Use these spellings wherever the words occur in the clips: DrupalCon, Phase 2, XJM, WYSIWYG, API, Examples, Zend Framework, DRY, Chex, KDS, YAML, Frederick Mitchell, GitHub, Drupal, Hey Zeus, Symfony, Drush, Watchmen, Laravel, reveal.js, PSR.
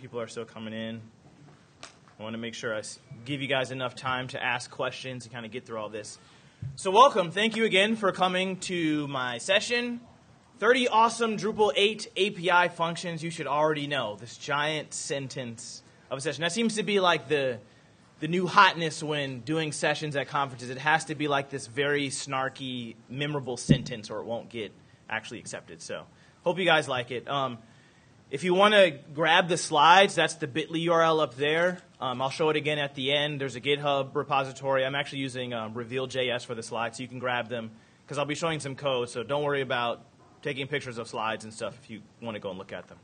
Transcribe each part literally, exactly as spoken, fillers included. people are still coming in. I want to make sure I give you guys enough time to ask questions and kind of get through all this. So welcome. Thank you again for coming to my session. thirty awesome Drupal eight A P I functions you should already know. This giant sentence of a session. That seems to be like the, the new hotness when doing sessions at conferences. It has to be like this very snarky, memorable sentence or it won't get actually accepted. So hope you guys like it. Um, if you want to grab the slides, that's the bit dot L Y U R L up there. Um, I'll show it again at the end. There's a GitHub repository. I'm actually using um, reveal dot J S for the slides, so you can grab them because I'll be showing some code, so don't worry about taking pictures of slides and stuff if you want to go and look at them.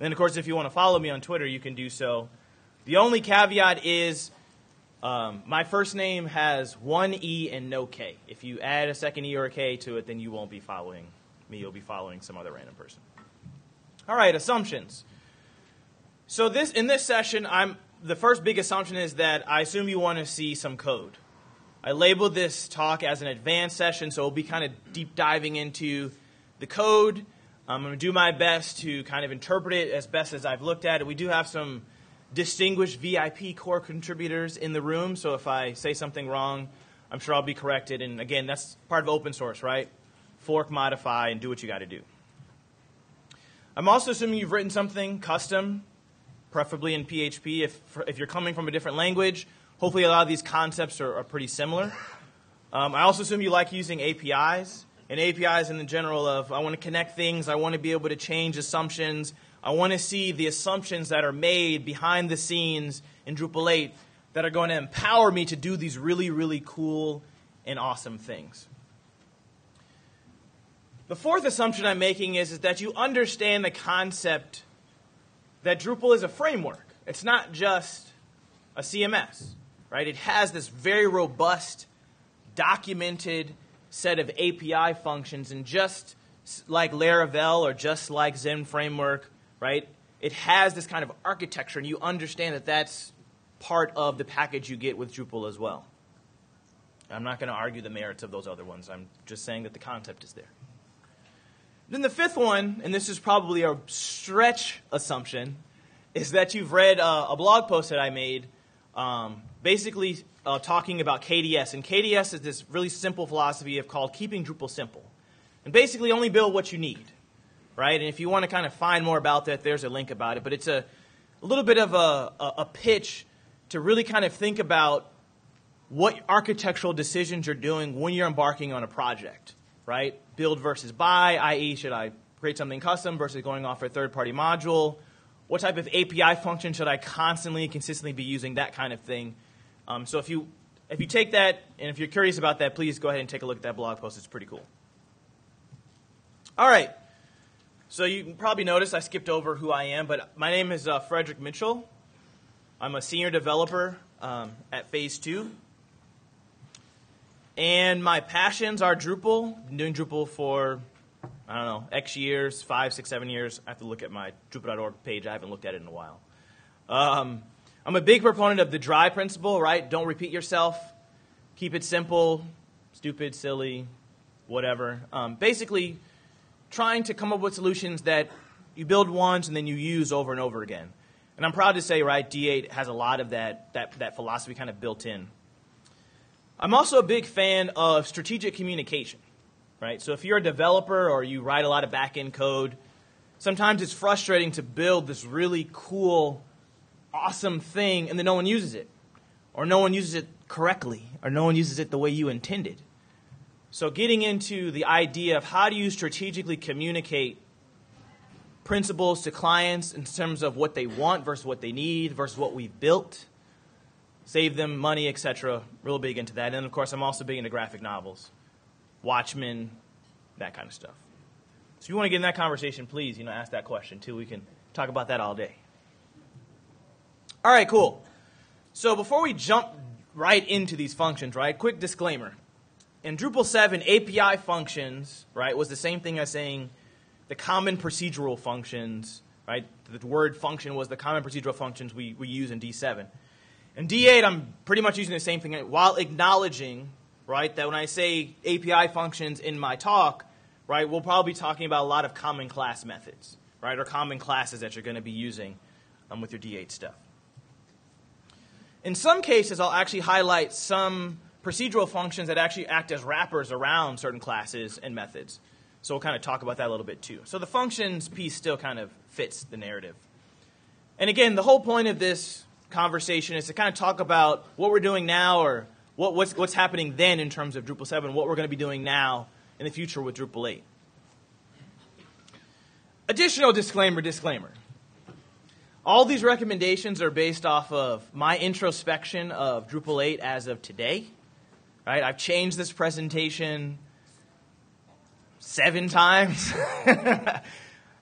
And then, of course, if you want to follow me on Twitter, you can do so. The only caveat is um, my first name has one E and no K. If you add a second E or a K to it, then you won't be following me. You'll be following some other random person. All right, assumptions. So this in this session, I'm... the first big assumption is that I assume you want to see some code. I labeled this talk as an advanced session, so we'll be kind of deep diving into the code. I'm going to do my best to kind of interpret it as best as I've looked at it. We do have some distinguished V I P core contributors in the room, so if I say something wrong, I'm sure I'll be corrected. And again, that's part of open source, right? Fork, modify, and do what you got to do. I'm also assuming you've written something custom, preferably in P H P. If, if you're coming from a different language, hopefully a lot of these concepts are, are pretty similar. Um, I also assume you like using A P Is, and A P Is in the general of I want to connect things, I want to be able to change assumptions, I want to see the assumptions that are made behind the scenes in Drupal eight that are going to empower me to do these really, really cool and awesome things. The fourth assumption I'm making is, is that you understand the concept that Drupal is a framework. It's not just a C M S, right? It has this very robust, documented set of A P I functions, and just like Laravel or just like Zend Framework, right? It has this kind of architecture, and you understand that that's part of the package you get with Drupal as well. I'm not going to argue the merits of those other ones. I'm just saying that the concept is there. Then the fifth one, and this is probably a stretch assumption, is that you've read uh, a blog post that I made um, basically uh, talking about K D S. And K D S is this really simple philosophy of called keeping Drupal simple. And basically only build what you need, right? And if you want to kind of find more about that, there's a link about it. But it's a, a little bit of a, a, a pitch to really kind of think about what architectural decisions you're doing when you're embarking on a project, right? Build versus buy, i e should I create something custom versus going off a third-party module? What type of A P I function should I constantly and consistently be using? That kind of thing. Um, so if you, if you take that, and if you're curious about that, please go ahead and take a look at that blog post. It's pretty cool. All right. So you can probably notice I skipped over who I am, but my name is uh, Frederick Mitchell. I'm a senior developer um, at Phase two. And my passions are Drupal. I've been doing Drupal for, I don't know, X years, five, six, seven years. I have to look at my Drupal dot org page. I haven't looked at it in a while. Um, I'm a big proponent of the D R Y principle, right? Don't repeat yourself. Keep it simple, stupid, silly, whatever. Um, basically, trying to come up with solutions that you build once and then you use over and over again. And I'm proud to say, right, D eight has a lot of that, that, that philosophy kind of built in. I'm also a big fan of strategic communication, right? So if you're a developer or you write a lot of back-end code, sometimes it's frustrating to build this really cool, awesome thing and then no one uses it, or no one uses it correctly, or no one uses it the way you intended. So getting into the idea of how do you strategically communicate principles to clients in terms of what they want versus what they need versus what we've built, save them money, et cetera, real big into that. And, of course, I'm also big into graphic novels, Watchmen, that kind of stuff. So if you want to get in that conversation, please, you know, ask that question, too. We can talk about that all day. All right, cool. So before we jump right into these functions, right, quick disclaimer. In Drupal seven, A P I functions, right, was the same thing as saying the common procedural functions, right? The word function was the common procedural functions we, we use in D seven. In D eight, I'm pretty much using the same thing while acknowledging, right, that when I say A P I functions in my talk, right, we'll probably be talking about a lot of common class methods, right, or common classes that you're going to be using um, with your D eight stuff. In some cases, I'll actually highlight some procedural functions that actually act as wrappers around certain classes and methods. So we'll kind of talk about that a little bit too. So the functions piece still kind of fits the narrative. And again, the whole point of this conversation is to kind of talk about what we're doing now or what, what's, what's happening then in terms of Drupal seven, what we're going to be doing now in the future with Drupal eight. Additional disclaimer, disclaimer. All these recommendations are based off of my introspection of Drupal eight as of today. Right? I've changed this presentation seven times,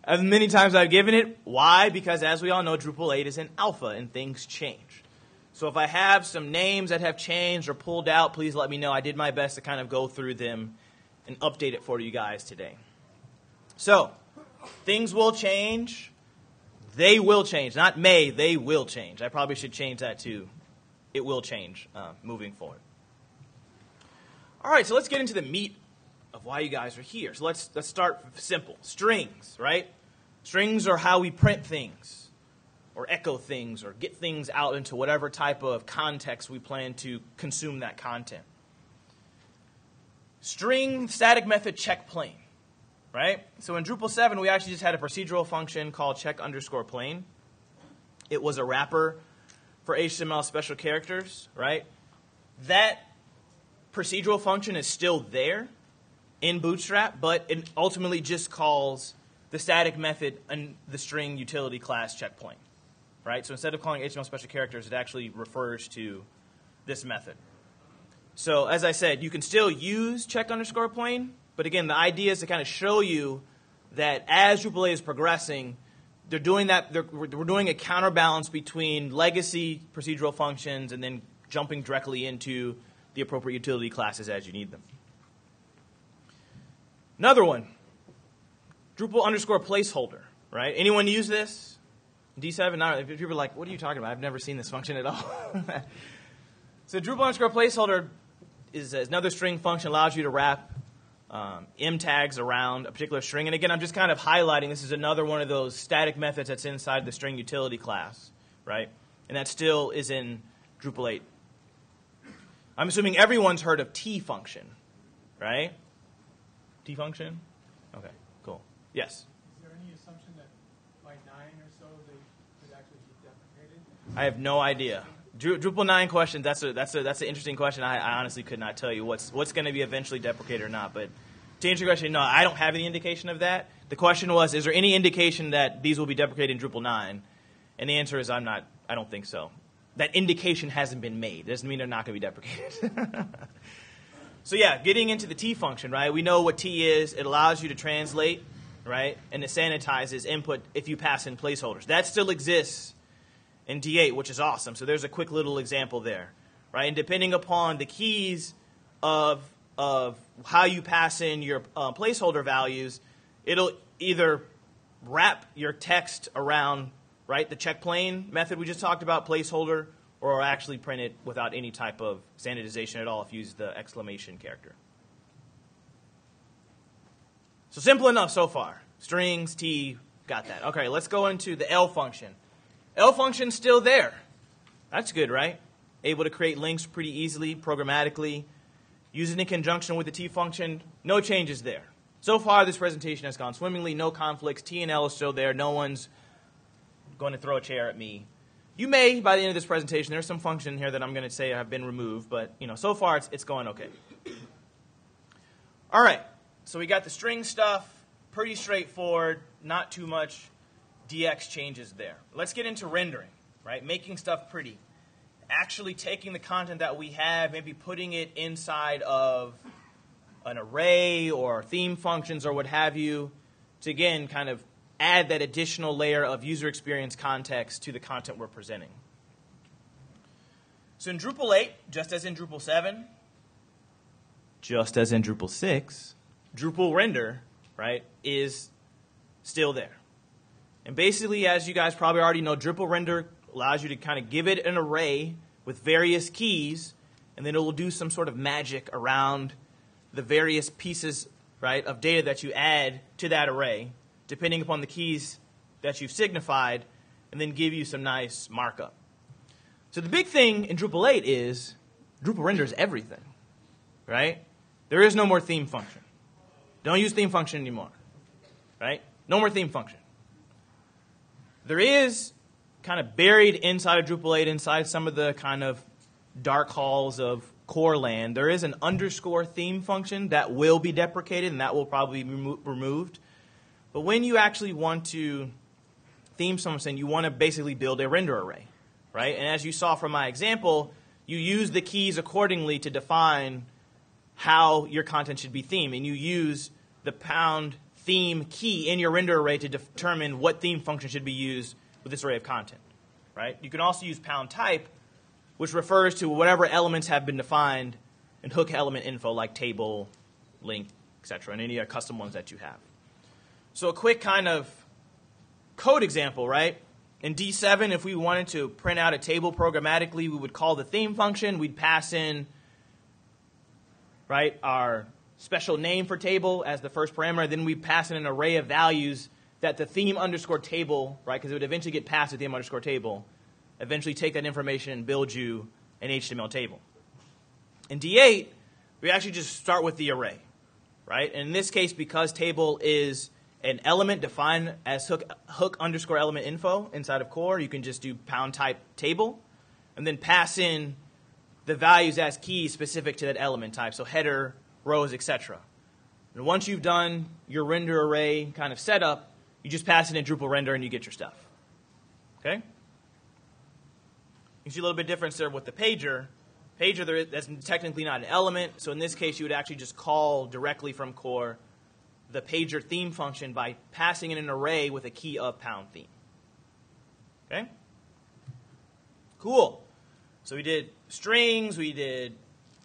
as many times I've given it. Why? Because as we all know, Drupal eight is in alpha and things change. So if I have some names that have changed or pulled out, please let me know. I did my best to kind of go through them and update it for you guys today. So things will change. They will change. Not may, they will change. I probably should change that too. It will change uh, moving forward. All right, so let's get into the meat of why you guys are here. So let's, let's start simple. Strings, right? Strings are how we print things or echo things or get things out into whatever type of context we plan to consume that content. String static method check plain. Right? So in Drupal seven, we actually just had a procedural function called check underscore plain. It was a wrapper for H T M L special characters, right? That procedural function is still there in Bootstrap, but it ultimately just calls the static method and the string utility class check plain, right? So instead of calling H T M L special characters, it actually refers to this method. So as I said, you can still use check underscore plain. But again, the idea is to kind of show you that as Drupal eight is progressing, they're doing that. They're, we're doing a counterbalance between legacy procedural functions and then jumping directly into the appropriate utility classes as you need them. Another one, Drupal underscore placeholder. Right? Anyone use this? D seven. Not if people are like, "What are you talking about? I've never seen this function at all." So Drupal underscore placeholder is another string function that allows you to wrap Um, M tags around a particular string. And again, I'm just kind of highlighting this is another one of those static methods that's inside the string utility class, right? And that still is in Drupal eight. I'm assuming everyone's heard of T function, right? T function? Okay, cool. Yes? Is there any assumption that by nine or so they could actually be deprecated? I have no idea. Drupal nine question, that's a, that's, a, that's an interesting question. I, I honestly could not tell you what's, what's going to be eventually deprecated or not. But to answer your question, no, I don't have any indication of that. The question was, is there any indication that these will be deprecated in Drupal nine? And the answer is I'm not, I don't think so. That indication hasn't been made. It doesn't mean they're not going to be deprecated. So yeah, getting into the T function, right? We know what T is. It allows you to translate, right? And it sanitizes input if you pass in placeholders. That still exists in D eight, which is awesome. So there's a quick little example there, right? And depending upon the keys of, of how you pass in your uh, placeholder values, it'll either wrap your text around, right, the check plain method we just talked about, placeholder, or actually print it without any type of sanitization at all if you use the exclamation character. So simple enough so far. Strings, T, got that. Okay, let's go into the L function. L function's still there. That's good, right? Able to create links pretty easily, programmatically. Use it in conjunction with the T function. No changes there. So far, this presentation has gone swimmingly. No conflicts. T and L is still there. No one's going to throw a chair at me. You may, by the end of this presentation, there's some function here that I'm going to say have been removed. But, you know, so far, it's, it's going okay. All right. So we got the string stuff. Pretty straightforward. Not too much D X changes there. Let's get into rendering, right? Making stuff pretty. Actually taking the content that we have, maybe putting it inside of an array or theme functions or what have you to, again, kind of add that additional layer of user experience context to the content we're presenting. So in Drupal eight, just as in Drupal seven, just as in Drupal six, Drupal render, right, is still there. And basically, as you guys probably already know, Drupal render allows you to kind of give it an array with various keys, and then it will do some sort of magic around the various pieces, right, of data that you add to that array, depending upon the keys that you've signified. and then give you some nice markup. So the big thing in Drupal eight is Drupal renders everything, right? There is no more theme function. Don't use theme function anymore, right? No more theme function. There is kind of buried inside of Drupal eight, inside some of the kind of dark halls of core land, there is an underscore theme function that will be deprecated and that will probably be removed. But when you actually want to theme something, you want to basically build a render array, right? And as you saw from my example, you use the keys accordingly to define how your content should be themed, and you use the pound theme key in your render array to determine what theme function should be used with this array of content, right? You can also use pound type, which refers to whatever elements have been defined in hook element info, like table, link, et cetera, and any custom ones that you have. So a quick kind of code example, right? In D seven, if we wanted to print out a table programmatically, we would call the theme function. We'd pass in, right, our special name for table as the first parameter. Then we'd pass in an array of values that the theme underscore table, right, because it would eventually get passed to theme underscore table, eventually take that information and build you an H T M L table. In D eight, we actually just start with the array, right? And in this case, because table is an element defined as hook, hook underscore element info inside of core, you can just do pound type table and then pass in the values as keys specific to that element type, so header, rows, et cetera. And once you've done your render array kind of setup, you just pass it in Drupal render and you get your stuff, okay? You see a little bit difference there with the pager. Pager, there is, that's technically not an element, so in this case, you would actually just call directly from core the pager theme function by passing in an array with a key of pound theme. Okay? Cool. So we did strings, we did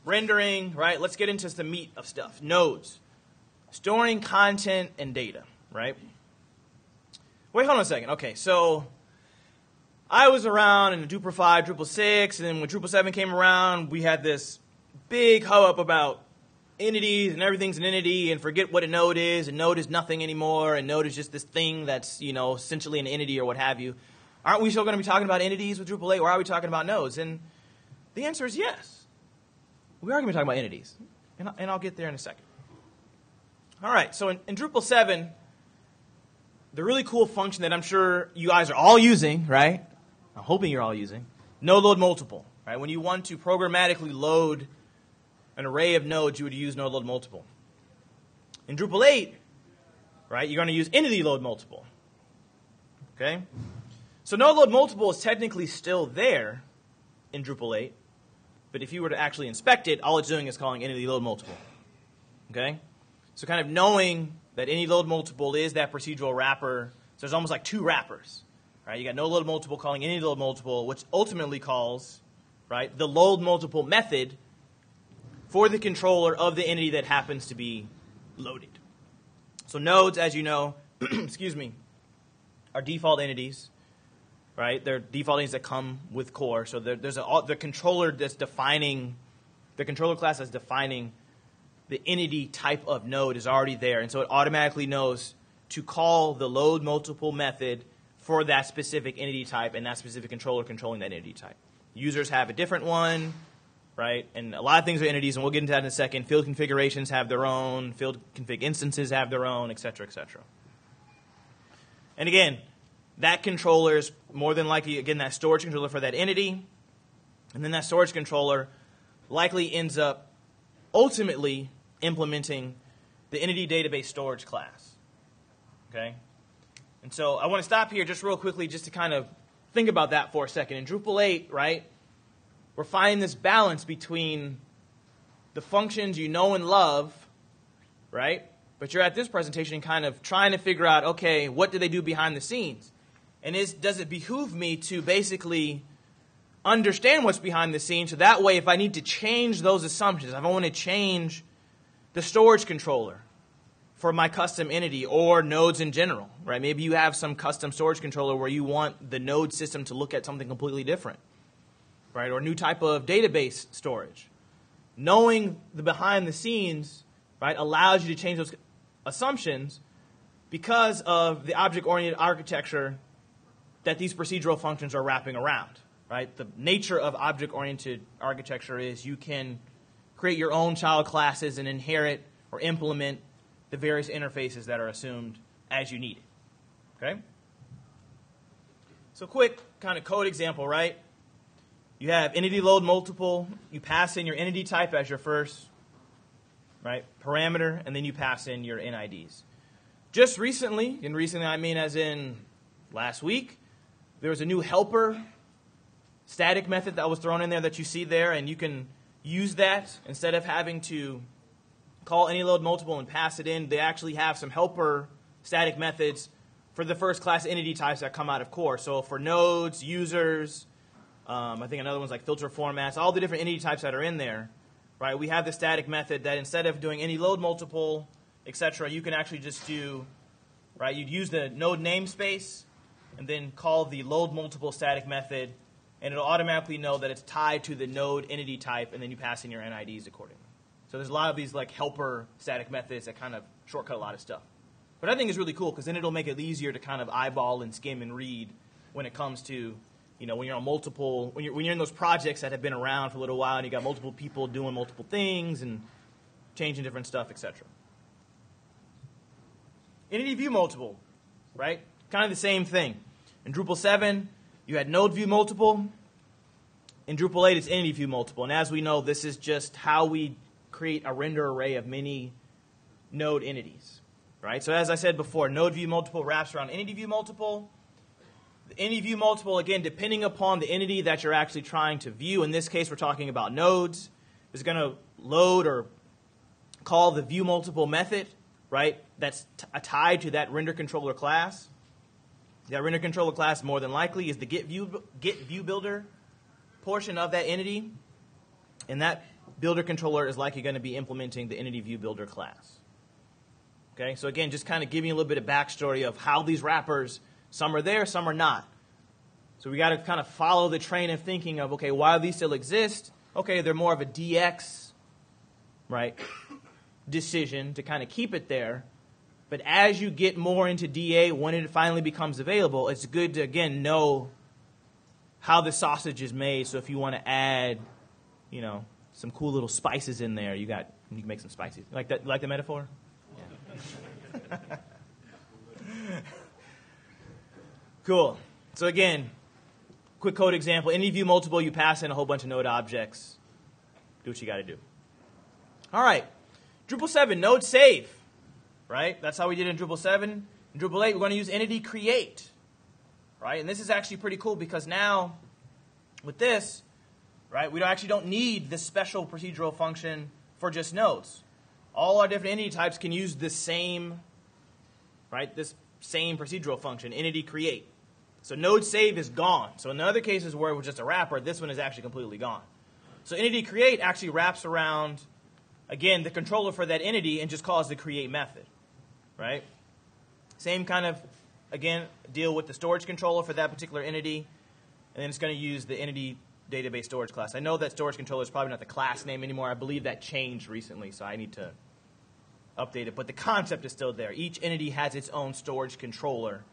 rendering, right? Let's get into the meat of stuff. Nodes. Storing content and data, right? Wait, hold on a second. Okay, so I was around in Drupal five, Drupal six, and then when Drupal seven came around, we had this big hubbub about entities and everything's an entity and forget what a node is, and node is nothing anymore, and node is just this thing that's, you know, essentially an entity or what have you. Aren't we still going to be talking about entities with Drupal eight, or are we talking about nodes? And the answer is yes. We are going to be talking about entities, and, and I'll get there in a second. All right, so in, in Drupal seven, the really cool function that I'm sure you guys are all using, right? I'm hoping you're all using, no load multiple, right? When you want to programmatically load an array of nodes, you would use no load multiple. In Drupal eight, right, you're going to use entity load multiple, okay? So no load multiple is technically still there in Drupal eight, but if you were to actually inspect it, all it's doing is calling entity load multiple, okay? So kind of knowing that any load multiple is that procedural wrapper, so there's almost like two wrappers. Right, you got no load multiple calling any load multiple, which ultimately calls, right, the load multiple method for the controller of the entity that happens to be loaded. So nodes, as you know, excuse me, are default entities, right? They're default entities that come with core. So there, there's a, the controller that's defining, the controller class that's defining the entity type of node is already there, and so it automatically knows to call the load multiple method for that specific entity type and that specific controller controlling that entity type. Users have a different one, right? And a lot of things are entities, and we'll get into that in a second. Field configurations have their own. Field config instances have their own, et cetera, et cetera. And again, that controller is more than likely, again, that storage controller for that entity. And then that storage controller likely ends up ultimately implementing the entity database storage class, okay? And so I want to stop here just real quickly just to kind of think about that for a second. In Drupal eight, right, we're finding this balance between the functions you know and love, right, but you're at this presentation kind of trying to figure out, okay, what do they do behind the scenes? And is, does it behoove me to basically understand what's behind the scenes so that way if I need to change those assumptions, if I want to change the storage controller for my custom entity or nodes in general, right? Maybe you have some custom storage controller where you want the node system to look at something completely different, right? Or a new type of database storage. Knowing the behind the scenes, right, allows you to change those assumptions because of the object-oriented architecture that these procedural functions are wrapping around, right? The nature of object-oriented architecture is you can create your own child classes and inherit or implement the various interfaces that are assumed as you need it, okay? So quick kind of code example, right? You have entity load multiple, you pass in your entity type as your first, right, parameter, and then you pass in your N I Ds. Just recently, and recently I mean as in last week, there was a new helper static method that was thrown in there that you see there, and you can use that instead of having to call any load multiple and pass it in. They actually have some helper static methods for the first class entity types that come out of core. So for nodes, users, um, I think another one's like filter formats, all the different entity types that are in there, right? We have the static method that instead of doing any load multiple, et cetera, you can actually just do, right? You'd use the node namespace and then call the load multiple static method, and it'll automatically know that it's tied to the node entity type, and then you pass in your N I Ds accordingly. So there's a lot of these like helper static methods that kind of shortcut a lot of stuff. But I think it's really cool because then it'll make it easier to kind of eyeball and skim and read when it comes to, you know, when you're on multiple, when you're, when you're in those projects that have been around for a little while and you got multiple people doing multiple things and changing different stuff, et cetera. Entity view multiple, right? Kind of the same thing. In Drupal seven, you had node view multiple. In Drupal eight, it's entity view multiple. And as we know, this is just how we create a render array of many node entities, right? So as I said before, node view multiple wraps around entity view multiple. The entity view multiple, again, depending upon the entity that you're actually trying to view, in this case, we're talking about nodes, is going to load or call the view multiple method, right? That's t tied to that render controller class. That render controller class, more than likely, is the get view, get view builder portion of that entity. And that builder controller is likely going to be implementing the entity view builder class. Okay, so again, just kind of giving you a little bit of backstory of how these wrappers, some are there, some are not. So we got to kind of follow the train of thinking of, okay, why do these still exist? Okay, they're more of a D X, right, decision to kind of keep it there. But as you get more into D A, when it finally becomes available, it's good to, again, know how the sausage is made. So if you want to add, you know, some cool little spices in there, you got you can make some spicy. Like that, like the metaphor? Yeah. Cool. So again, quick code example. Any view multiple, you pass in a whole bunch of node objects. Do what you got to do. All right. Drupal seven, node save. Right? That's how we did in Drupal seven. In Drupal eight, we're going to use entity create. Right? And this is actually pretty cool because now with this, right, we don't actually don't need this special procedural function for just nodes. All our different entity types can use this same, right, this same procedural function, entity create. So node save is gone. So in the other cases where it was just a wrapper, this one is actually completely gone. So entity create actually wraps around, again, the controller for that entity and just calls the create method. Right? Same kind of, again, deal with the storage controller for that particular entity, and then it's going to use the entity database storage class. I know that storage controller is probably not the class name anymore. I believe that changed recently, so I need to update it. But the concept is still there. Each entity has its own storage controller,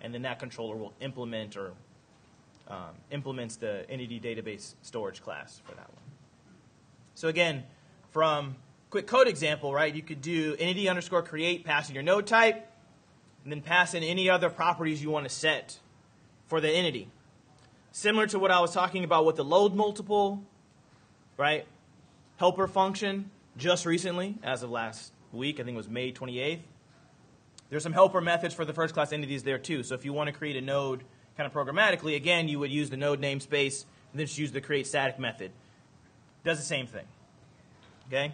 and then that controller will implement or um, implements the entity database storage class for that one. So again, from quick code example, right, you could do entity underscore create, pass in your node type, and then pass in any other properties you want to set for the entity. Similar to what I was talking about with the load multiple, right, helper function just recently, as of last week, I think it was May twenty-eighth. There's some helper methods for the first class entities there too. So if you want to create a node kind of programmatically, again, you would use the node namespace and then just use the create static method. Does the same thing. Okay?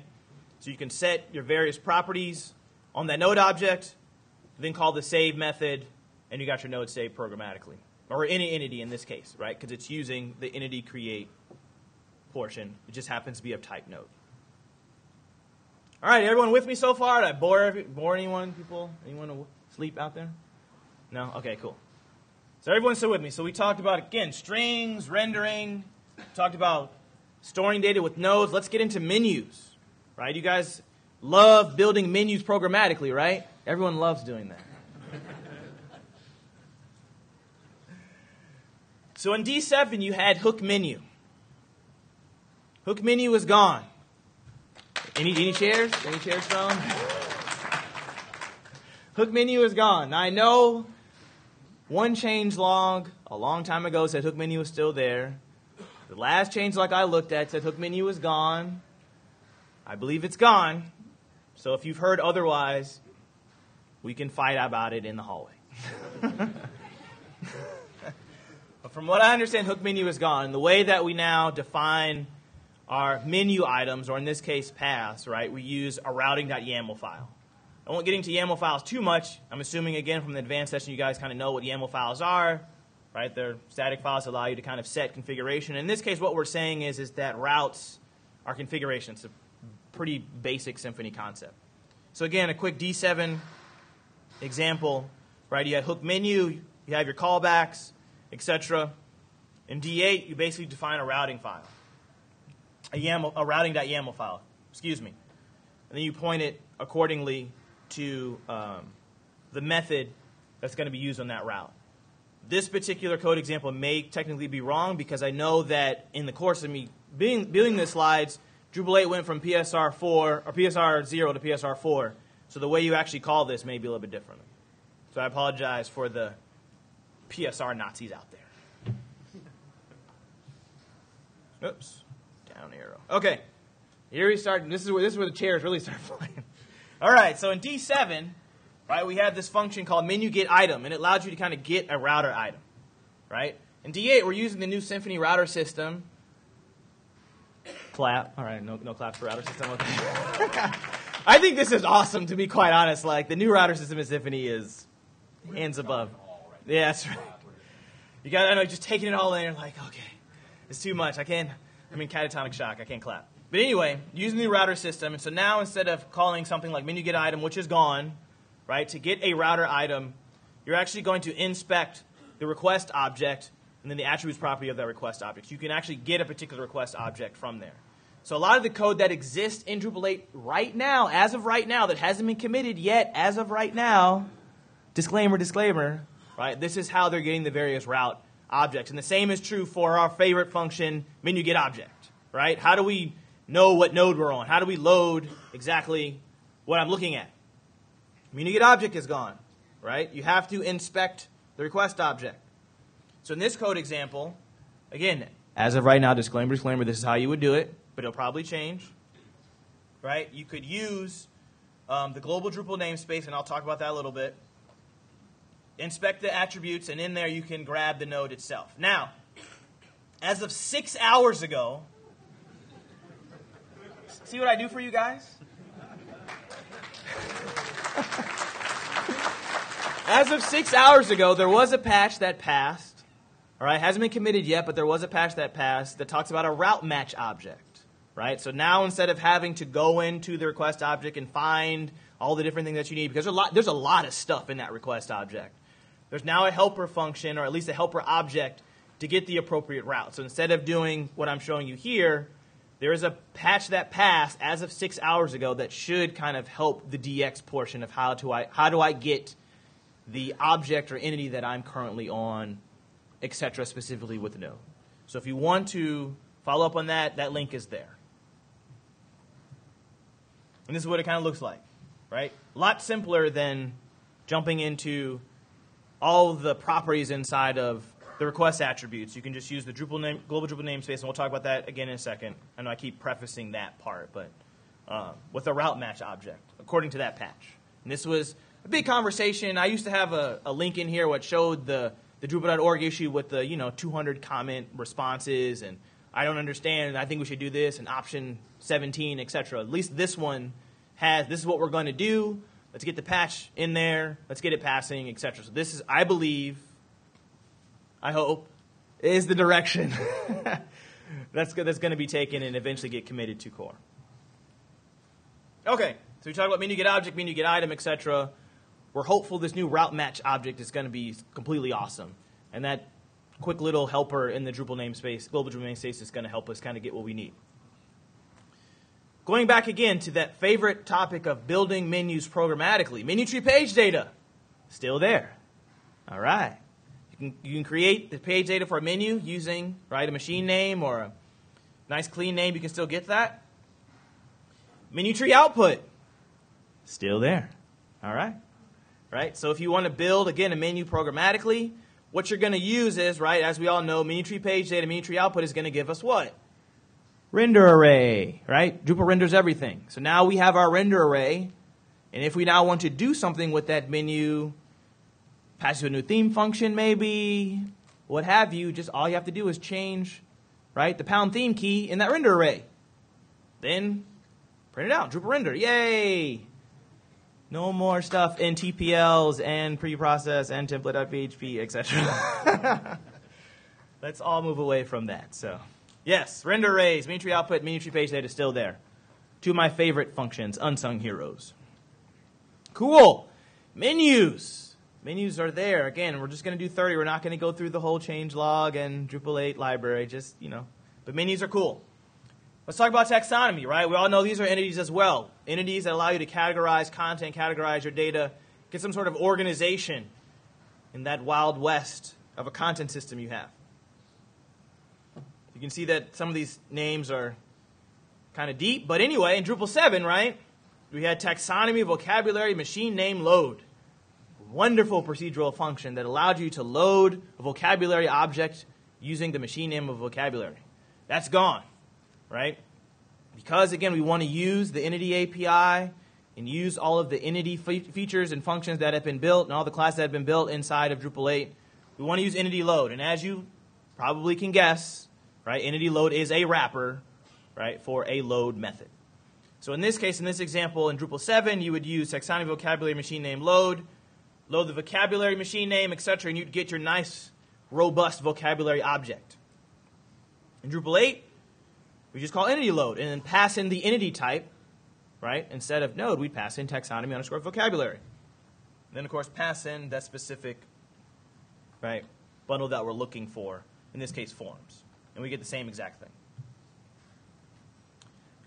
So you can set your various properties on that node object, then call the save method, and you got your node saved programmatically. Or any entity in this case, right? Because it's using the entity create portion. It just happens to be of type node. All right, everyone with me so far? Did I bore, every, bore anyone, people? Anyone asleep out there? No? Okay, cool. So everyone's still with me. So we talked about, again, strings, rendering. We talked about storing data with nodes. Let's get into menus, right? You guys love building menus programmatically, right? Everyone loves doing that. So in D seven, you had hook menu. Hook menu is gone. Any, any chairs? Any chairs thrown? Hook menu is gone. Now, I know one changelog a long time ago said hook menu was still there. The last changelog I looked at said hook menu is gone. I believe it's gone. So if you've heard otherwise, we can fight about it in the hallway. But from what I understand, hook menu is gone. The way that we now define our menu items, or in this case, paths, right, we use a routing.yaml file. I won't get into YAML files too much. I'm assuming, again, from the advanced session, you guys kind of know what YAML files are, right? They're static files that allow you to kind of set configuration. In this case, what we're saying is, is that routes are configuration. It's a pretty basic Symfony concept. So again, a quick D seven example, right? You had hook menu, you have your callbacks, et cetera. In D eight, you basically define a routing file, a, YAML, a routing.yaml file, excuse me. And then you point it accordingly to um, the method that's going to be used on that route. This particular code example may technically be wrong because I know that in the course of me being, building the slides, Drupal eight went from P S R four or P S R zero to P S R four. So the way you actually call this may be a little bit differently. So I apologize for the P S R Nazis out there. Oops, down arrow. Okay, here we start. This is where this is where the chairs really start flying. All right, so in D seven, right, we have this function called menu get item, and it allows you to kind of get a router item, right? In D eight, we're using the new Symfony router system. Clap. All right, no, no clap for router system. Okay. I think this is awesome, to be quite honest. Like, the new router system in Symfony is hands above. Yeah, that's right. You got, I know, just taking it all in, you're like, okay, it's too much. I can't, I'm in catatonic shock. I can't clap. But anyway, using the new router system, and so now instead of calling something like menu get item, which is gone, right, to get a router item, you're actually going to inspect the request object and then the attributes property of that request object. You can actually get a particular request object from there. So a lot of the code that exists in Drupal eight right now, as of right now, that hasn't been committed yet, as of right now, disclaimer, disclaimer, right, this is how they're getting the various route objects. And the same is true for our favorite function, menu get object, right? How do we know what node we're on? How do we load exactly what I'm looking at? Menu get object is gone, right? You have to inspect the request object. So in this code example, again, as of right now, disclaimer, disclaimer, this is how you would do it, but it'll probably change, right? You could use um, the global Drupal namespace, and I'll talk about that a little bit. Inspect the attributes, and in there you can grab the node itself. Now, as of six hours ago, see what I do for you guys? As of six hours ago, there was a patch that passed. All right, hasn't been committed yet, but there was a patch that passed that talks about a route match object, right? So now instead of having to go into the request object and find all the different things that you need, because there's a lot, there's a lot of stuff in that request object, there's now a helper function, or at least a helper object, to get the appropriate route. So instead of doing what I'm showing you here, there is a patch that passed as of six hours ago that should kind of help the D X portion of how do I, how do I get the object or entity that I'm currently on, et cetera, specifically with the node. So if you want to follow up on that, that link is there. And this is what it kind of looks like, right? A lot simpler than jumping into all the properties inside of the request attributes. You can just use the Drupal name, global Drupal namespace, and we'll talk about that again in a second. I know I keep prefacing that part, but um, with a route match object, according to that patch. And this was a big conversation. I used to have a, a link in here what showed the, the Drupal dot org issue with the, you know, two hundred comment responses, and I don't understand, and I think we should do this, and option seventeen, et cetera. At least this one has, this is what we're going to do. Let's get the patch in there. Let's get it passing, et cetera. So this is, I believe, I hope, is the direction that's, that's going to be taken and eventually get committed to core. Okay, so we talked about menu get object, menu get item, et cetera. We're hopeful this new route match object is going to be completely awesome. And that quick little helper in the Drupal namespace, global Drupal namespace, is going to help us kind of get what we need. Going back again to that favorite topic of building menus programmatically, menu tree page data, still there. All right. You can, you can create the page data for a menu using right a machine name or a nice clean name. You can still get that. Menu tree output, still there. All right, right. So if you want to build again a menu programmatically, what you're going to use is right as we all know, menu tree page data, menu tree output is going to give us what? Render array, right? Drupal renders everything. So now we have our render array, and if we now want to do something with that menu, pass it to a new theme function, maybe what have you. Just all you have to do is change, right, the pound theme key in that render array, then print it out. Drupal render, yay! No more stuff in T P Ls and preprocess and template.php, et cetera. Let's all move away from that. So, yes, render arrays, menu tree output, menu tree page data is still there. Two of my favorite functions, unsung heroes. Cool. Menus. Menus are there. Again, we're just going to do thirty. We're not going to go through the whole change log and Drupal eight library. Just, you know. But menus are cool. Let's talk about taxonomy, right? We all know these are entities as well. Entities that allow you to categorize content, categorize your data, get some sort of organization in that wild west of a content system you have. You can see that some of these names are kind of deep. But anyway, in Drupal seven, right, we had taxonomy, vocabulary, machine name, load. Wonderful procedural function that allowed you to load a vocabulary object using the machine name of vocabulary. That's gone. Right? Because, again, we want to use the entity A P I and use all of the entity fe features and functions that have been built and all the classes that have been built inside of Drupal eight, we want to use entity load. And as you probably can guess, right, entity load is a wrapper, right, for a load method. So in this case, in this example, in Drupal seven, you would use taxonomy, vocabulary, machine name, load, load the vocabulary, machine name, et cetera, and you'd get your nice, robust vocabulary object. In Drupal eight, we just call entity load and then pass in the entity type, right? Instead of node, we pass in taxonomy underscore vocabulary. And then, of course, pass in that specific, right, bundle that we're looking for, in this case, forms. And we get the same exact thing.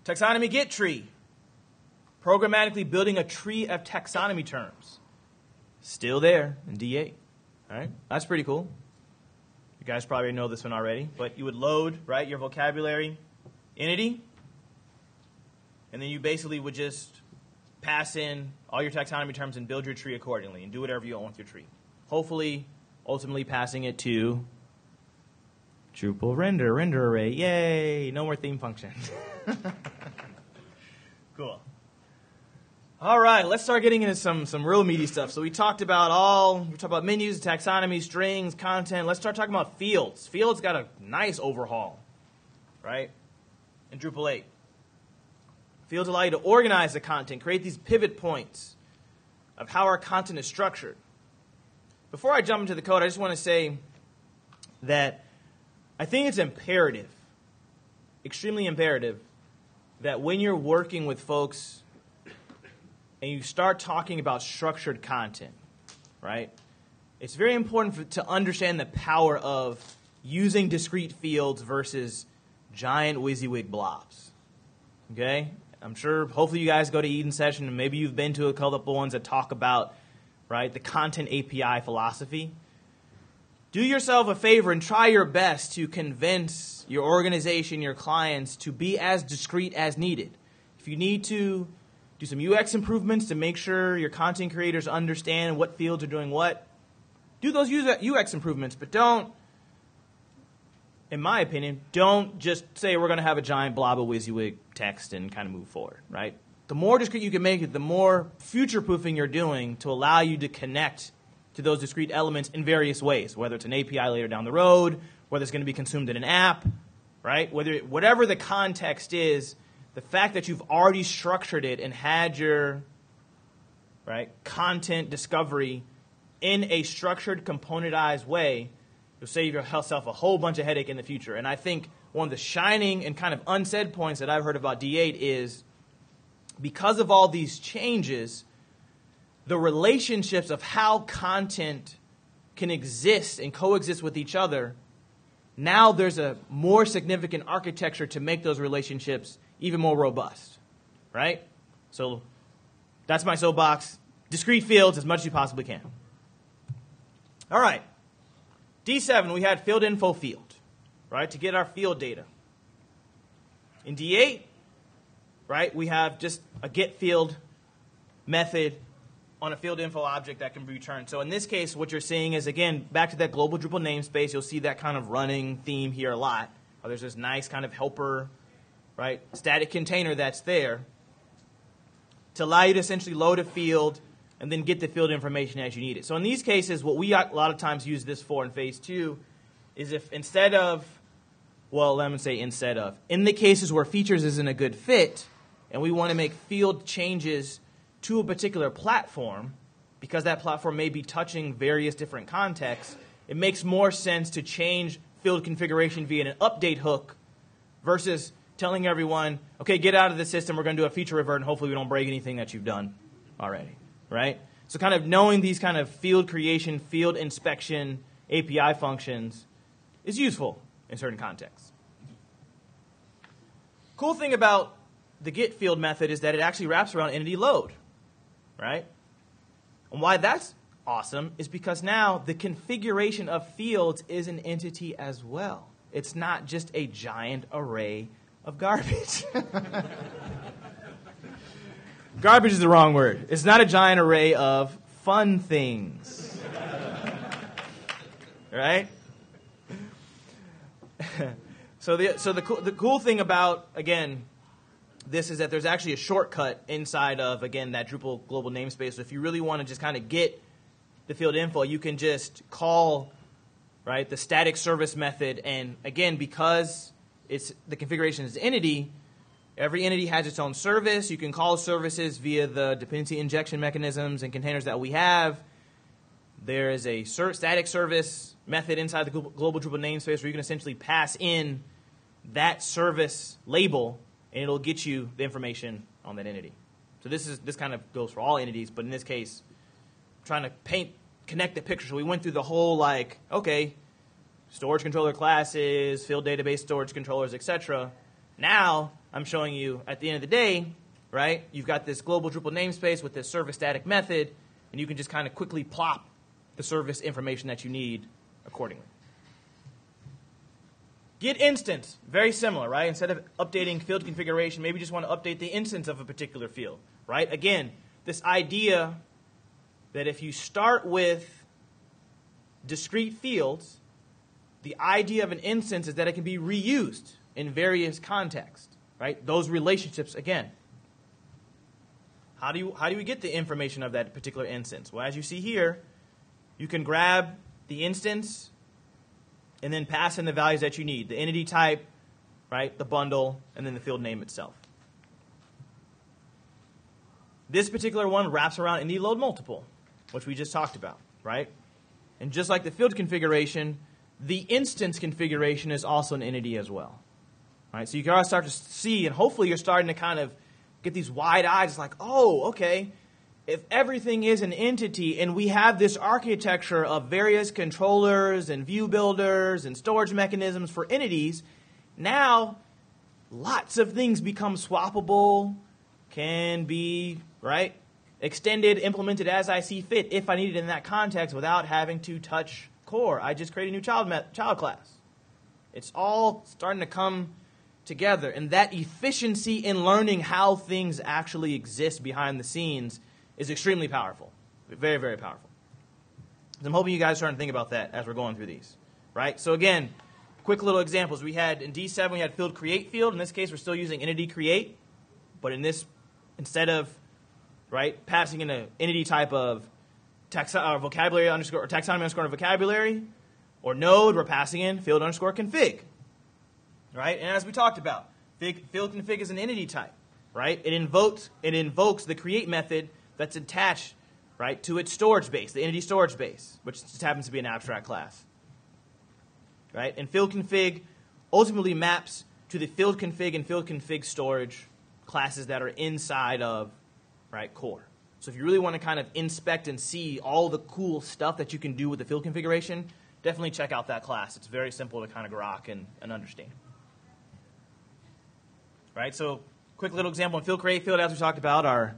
Taxonomy get tree, programmatically building a tree of taxonomy terms. Still there in D eight, all right? That's pretty cool. You guys probably know this one already, but you would load, right, your vocabulary entity, and then you basically would just pass in all your taxonomy terms and build your tree accordingly and do whatever you want with your tree. Hopefully, ultimately passing it to Drupal render, render array. Yay! No more theme function. Cool. All right, let's start getting into some, some real meaty stuff. So we talked about all, we talked about menus, taxonomy, strings, content. Let's start talking about fields. Fields got a nice overhaul, right? In Drupal eight. Fields allow you to organize the content, create these pivot points of how our content is structured. Before I jump into the code, I just want to say that I think it's imperative, extremely imperative, that when you're working with folks and you start talking about structured content, right, it's very important for, to understand the power of using discrete fields versus giant WYSIWYG blobs, okay? I'm sure, hopefully you guys go to Eden Session, and maybe you've been to a couple ones that talk about, right, the content A P I philosophy. Do yourself a favor and try your best to convince your organization, your clients, to be as discrete as needed. If you need to do some U X improvements to make sure your content creators understand what fields are doing what, do those U X improvements, but don't, in my opinion, don't just say we're going to have a giant blob of WYSIWYG text and kind of move forward, right? The more discrete you can make it, the more future-proofing you're doing to allow you to connect to those discrete elements in various ways, whether it's an A P I later down the road, whether it's going to be consumed in an app, right? Whether, whatever the context is, the fact that you've already structured it and had your, right, content discovery in a structured, componentized way, you'll save yourself a whole bunch of headache in the future. And I think one of the shining and kind of unsaid points that I've heard about D eight is because of all these changes, the relationships of how content can exist and coexist with each other, now there's a more significant architecture to make those relationships even more robust, right? So that's my soapbox. Discrete fields as much as you possibly can. All right. D seven, we had field info field, right, to get our field data. In D eight, right, we have just a get field method on a field info object that can be returned. So in this case, what you're seeing is, again, back to that global Drupal namespace, you'll see that kind of running theme here a lot. Or there's this nice kind of helper, right, static container that's there to allow you to essentially load a field and then get the field information as you need it. So in these cases, what we a lot of times use this for in phase two is if instead of, well, let me say instead of, in the cases where features isn't a good fit and we want to make field changes to a particular platform because that platform may be touching various different contexts, it makes more sense to change field configuration via an update hook versus telling everyone, okay, get out of the system, we're going to do a feature revert, and hopefully we don't break anything that you've done already. Right? So kind of knowing these kind of field creation, field inspection, A P I functions is useful in certain contexts. Cool thing about the get field method is that it actually wraps around entity load. Right? And why that's awesome is because now the configuration of fields is an entity as well. It's not just a giant array of garbage. Garbage is the wrong word. It's not a giant array of fun things. Right? so the, so the, co the cool thing about, again, this is that there's actually a shortcut inside of, again, that Drupal global namespace. So if you really want to just kind of get the field info, you can just call, right, the static service method. And, again, because it's the configuration is entity, every entity has its own service. You can call services via the dependency injection mechanisms and containers that we have. There is a static service method inside the global Drupal namespace where you can essentially pass in that service label, and it'll get you the information on that entity. So this is this kind of goes for all entities, but in this case, I'm trying to paint, connect the picture. So we went through the whole, like, okay, storage controller classes, field database storage controllers, et cetera. Now I'm showing you at the end of the day, right, you've got this global Drupal namespace with this service static method, and you can just kind of quickly plop the service information that you need accordingly. Get instance, very similar, right? Instead of updating field configuration, maybe you just want to update the instance of a particular field, right? Again, this idea that if you start with discrete fields, the idea of an instance is that it can be reused in various contexts. Right? Those relationships, again. How do, you, how do you get the information of that particular instance? Well, as you see here, you can grab the instance and then pass in the values that you need. The entity type, right? The bundle, and then the field name itself. This particular one wraps around entity load multiple, which we just talked about, right? And just like the field configuration, the instance configuration is also an entity as well. Right, so you can always start to see, and hopefully you're starting to kind of get these wide eyes. It's like, oh, okay, if everything is an entity and we have this architecture of various controllers and view builders and storage mechanisms for entities, now lots of things become swappable, can be, right, extended, implemented as I see fit if I need it in that context without having to touch core. I just create a new child, child class. It's all starting to come together, and that efficiency in learning how things actually exist behind the scenes is extremely powerful. Very, very powerful. So I'm hoping you guys are starting to think about that as we're going through these, right? So again, quick little examples. We had in D seven, we had field create field. In this case, we're still using entity create, but in this, instead of, right, passing in an entity type of taxo- or vocabulary underscore or taxonomy underscore vocabulary or node, we're passing in field underscore config. Right? And as we talked about, field config is an entity type, right? It invokes, it invokes the create method that's attached, right, to its storage base, the entity storage base, which just happens to be an abstract class, right? And field config ultimately maps to the field config and field config storage classes that are inside of, right, core. So if you really want to kind of inspect and see all the cool stuff that you can do with the field configuration, definitely check out that class. It's very simple to kind of grok and, and understand. Right, so quick little example in field create field, as we talked about, our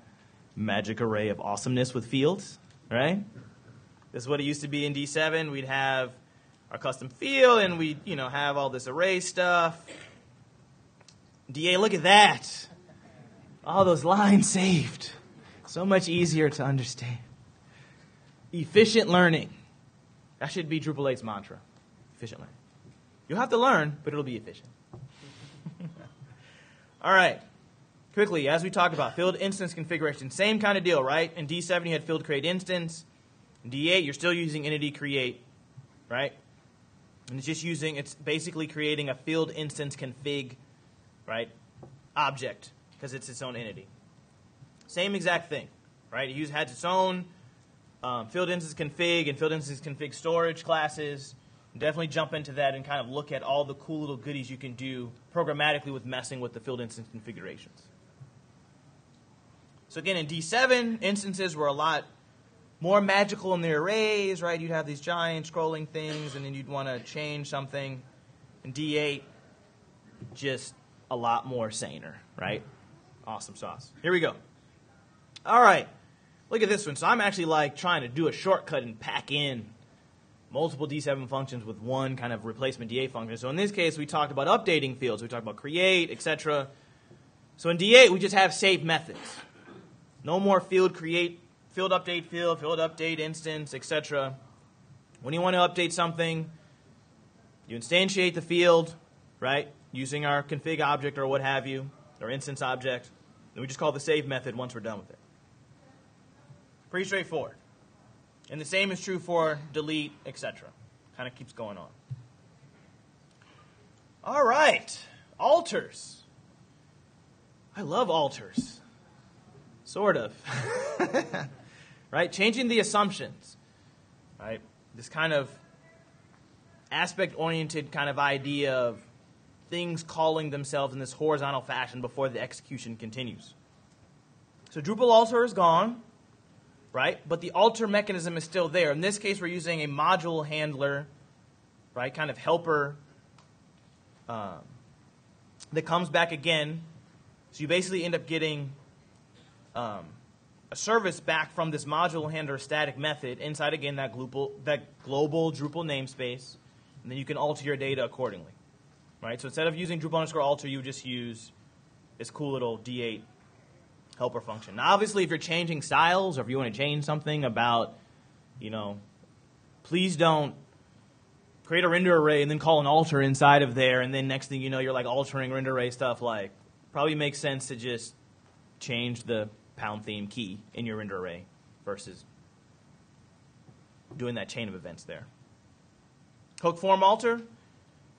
magic array of awesomeness with fields, right? This is what it used to be in D seven. We'd have our custom field, and we, you know, have all this array stuff. D A, look at that. All those lines saved. So much easier to understand. Efficient learning. That should be Drupal eight's mantra. Efficient learning. You'll have to learn, but it'll be efficient. All right. Quickly, as we talked about, field instance configuration. Same kind of deal, right? In D seven, you had field create instance. In D eight, you're still using entity create, right? And it's just using, it's basically creating a field instance config, right, object, because it's its own entity. Same exact thing, right? It has its own um, field instance config and field instance config storage classes. Definitely jump into that and kind of look at all the cool little goodies you can do programmatically with messing with the field instance configurations. So again, in D seven, instances were a lot more magical in the arrays, right? You'd have these giant scrolling things, and then you'd want to change something. In D eight, just a lot more saner, right? Awesome sauce. Here we go. All right. Look at this one. So I'm actually like trying to do a shortcut and pack in multiple D seven functions with one kind of replacement D eight function. So in this case, we talked about updating fields. We talked about create, et cetera. So in D eight, we just have save methods. No more field create, field update field, field update instance, et cetera. When you want to update something, you instantiate the field, right, using our config object or what have you, or instance object. And we just call the save method once we're done with it. Pretty straightforward. And the same is true for delete, et cetera. Kind of keeps going on. All right. Alters. I love alters. Sort of. Right? Changing the assumptions. Right? This kind of aspect-oriented kind of idea of things calling themselves in this horizontal fashion before the execution continues. So Drupal alter is gone. Right? But the alter mechanism is still there. In this case, we're using a module handler, right? Kind of helper um, that comes back again. So you basically end up getting um, a service back from this module handler static method inside, again, that global, that global Drupal namespace. And then you can alter your data accordingly, right? So instead of using Drupal underscore alter, you just use this cool little D eight helper function. Now, obviously, if you're changing styles or if you want to change something about, you know, please don't create a render array and then call an alter inside of there, and then next thing you know, you're like altering render array stuff. Like, probably makes sense to just change the pound theme key in your render array versus doing that chain of events there. Hook form alter,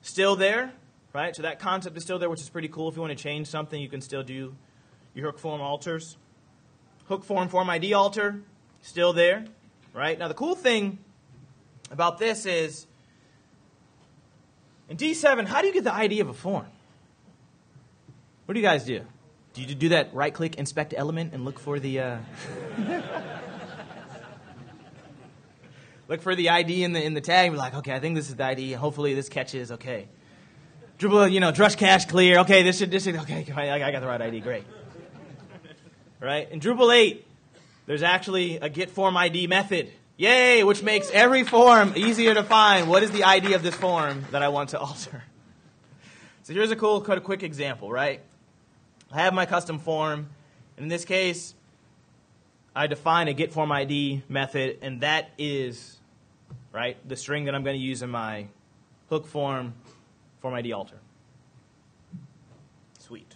still there, right? So that concept is still there, which is pretty cool. If you want to change something, you can still do your hook form alters. Hook form form I D alter, still there, right? Now, the cool thing about this is, in D seven, how do you get the I D of a form? What do you guys do? Do you do that right-click inspect element and look for the uh, look for the I D in the in the tag? And be like, okay, I think this is the I D. Hopefully, this catches. Okay, Drupal, you know, drush cache clear. Okay, this should this should. Okay, I got the right I D. Great. Right? In Drupal eight, there's actually a get form I D method. Yay! Which makes every form easier to find. What is the I D of this form that I want to alter? So here's a cool, kind of quick example, right? I have my custom form. And in this case, I define a get form I D method, and that is, right, the string that I'm going to use in my hook form form I D alter. Sweet.